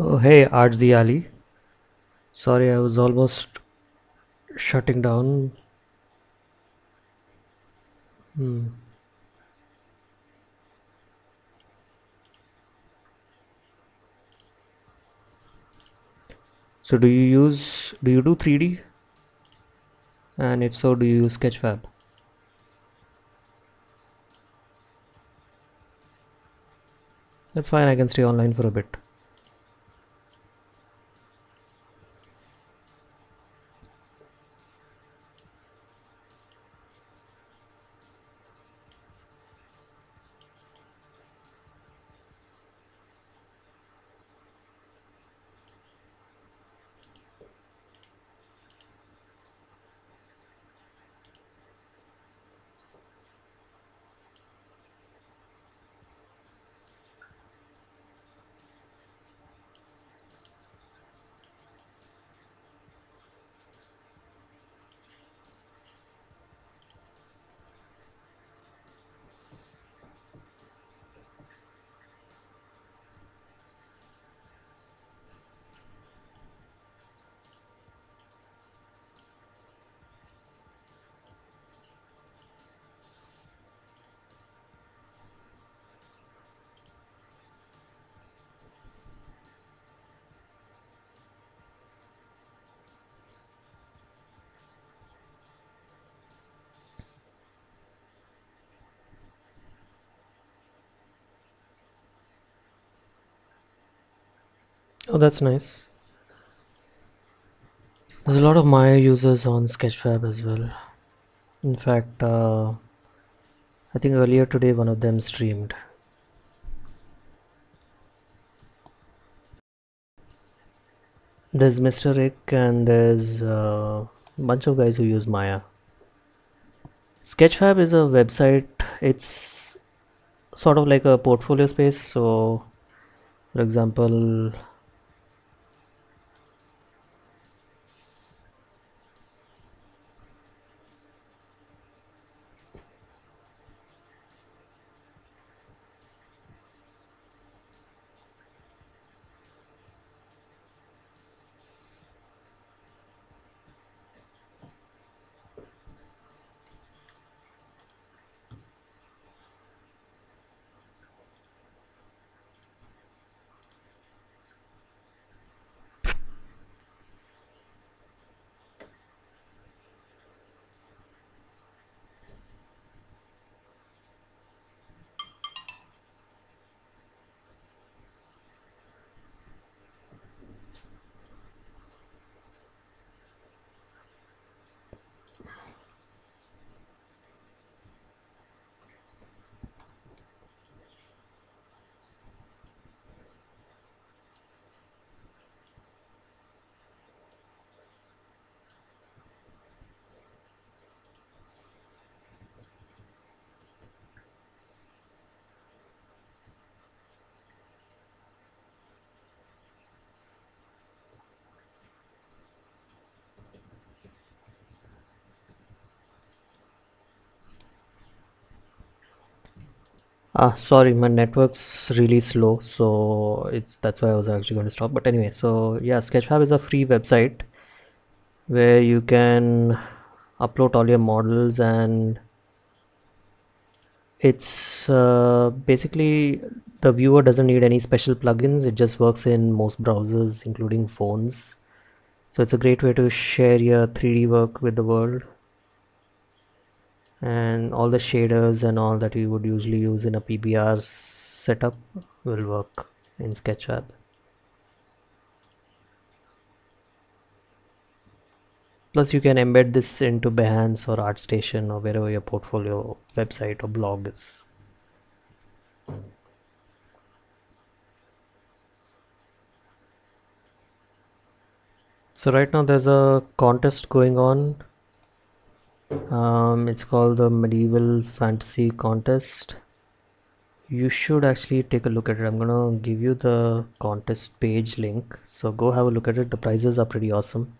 Oh, hey, RZ Ali. Sorry, I was almost shutting down. So do you do 3D? And if so, do you use Sketchfab? That's fine, I can stay online for a bit. Oh, that's nice. There's a lot of Maya users on Sketchfab as well. In fact, I think earlier today one of them streamed. There's Mr. Rick and there's a bunch of guys who use Maya. Sketchfab is a website. It's sort of like a portfolio space. So, for example, sorry, my network's really slow, so that's why I was actually going to stop. But anyway, so yeah, Sketchfab is a free website where you can upload all your models, and it's basically the viewer doesn't need any special plugins. It just works in most browsers, including phones. So it's a great way to share your 3D work with the world. And all the shaders and all that you would usually use in a PBR setup will work in Sketchfab. Plus you can embed this into Behance or ArtStation or wherever your portfolio website or blog is. So right now there's a contest going on. It's called the Medieval Fantasy Contest. You should actually take a look at it. I'm gonna give you the contest page link, so go have a look at it. The prizes are pretty awesome.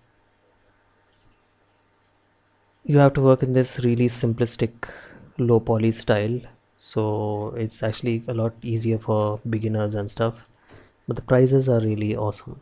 You have to work in this really simplistic low poly style, so it's actually a lot easier for beginners and stuff. but the prices are really awesome.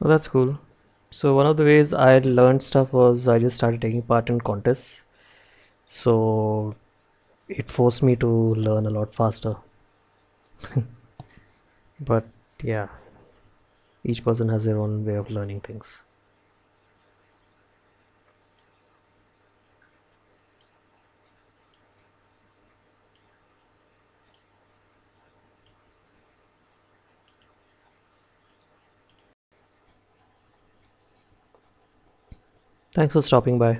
Well, that's cool. So one of the ways I learned stuff was I just started taking part in contests, so it forced me to learn a lot faster. But yeah, each person has their own way of learning things. Thanks for stopping by.